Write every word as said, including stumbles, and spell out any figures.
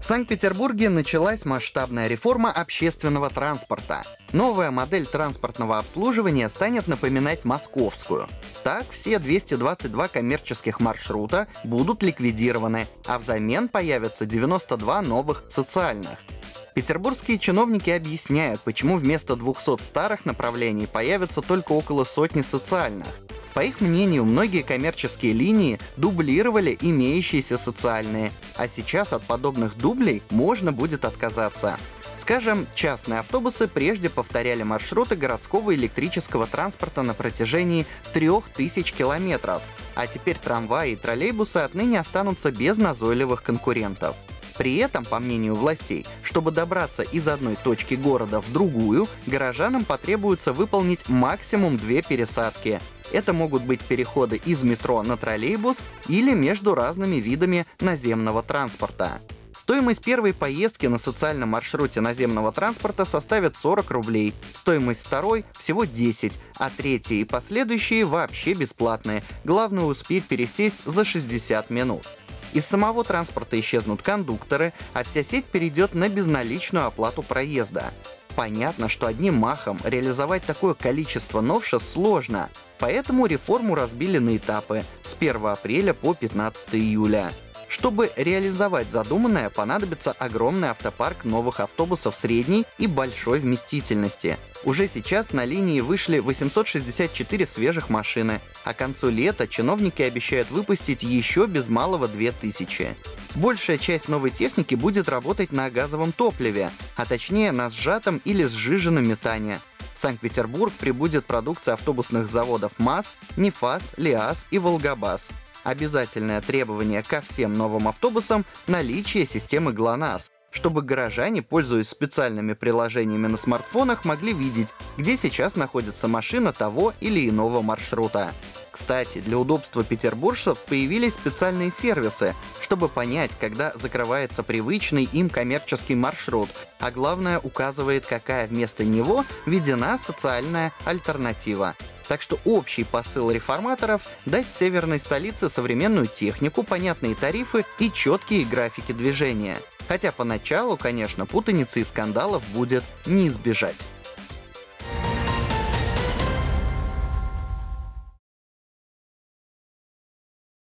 В Санкт-Петербурге началась масштабная реформа общественного транспорта. Новая модель транспортного обслуживания станет напоминать московскую. Так, все двести двадцать два коммерческих маршрута будут ликвидированы, а взамен появятся девяносто два новых социальных. Петербургские чиновники объясняют, почему вместо двухсот старых направлений появится только около сотни социальных. По их мнению, многие коммерческие линии дублировали имеющиеся социальные, а сейчас от подобных дублей можно будет отказаться. Скажем, частные автобусы прежде повторяли маршруты городского электрического транспорта на протяжении трёх тысяч километров, а теперь трамваи и троллейбусы отныне останутся без назойливых конкурентов. При этом, по мнению властей, чтобы добраться из одной точки города в другую, горожанам потребуется выполнить максимум две пересадки. Это могут быть переходы из метро на троллейбус или между разными видами наземного транспорта. Стоимость первой поездки на социальном маршруте наземного транспорта составит сорок рублей, стоимость второй – всего десять, а третьи и последующие вообще бесплатные, главное успеть пересесть за шестьдесят минут. Из самого транспорта исчезнут кондукторы, а вся сеть перейдет на безналичную оплату проезда. Понятно, что одним махом реализовать такое количество новшеств сложно, поэтому реформу разбили на этапы с первого апреля по пятнадцатое июля. Чтобы реализовать задуманное, понадобится огромный автопарк новых автобусов средней и большой вместительности. Уже сейчас на линии вышли восемьсот шестьдесят четыре свежих машины, а к концу лета чиновники обещают выпустить еще без малого две тысячи. Большая часть новой техники будет работать на газовом топливе, а точнее на сжатом или сжиженном метане. В Санкт-Петербург прибудет продукция автобусных заводов МАЗ, НефАЗ, ЛиАЗ и Волгабас. Обязательное требование ко всем новым автобусам – наличие системы ГЛОНАСС, чтобы горожане, пользуясь специальными приложениями на смартфонах, могли видеть, где сейчас находится машина того или иного маршрута. Кстати, для удобства петербуржцев появились специальные сервисы, чтобы понять, когда закрывается привычный им коммерческий маршрут, а главное указывает, какая вместо него введена социальная альтернатива. Так что общий посыл реформаторов – дать северной столице современную технику, понятные тарифы и четкие графики движения. Хотя поначалу, конечно, путаницы и скандалов будет не избежать.